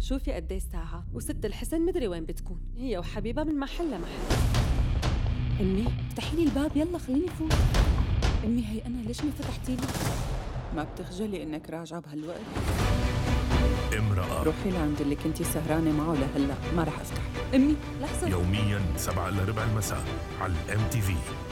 شوفي قد ايه ساعة، وست الحسن مدري وين بتكون، هي وحبيبها من محل لمحل. امي افتحي لي الباب، يلا خليني فوق. امي هي انا، ليش ما فتحتي لي؟ ما بتخجلي انك راجعه بهالوقت؟ امرأة، روحي لعند اللي كنتي سهرانة معه لهلا، ما رح افتح. امي لحظة. يوميا 7:15 المساء على MTV.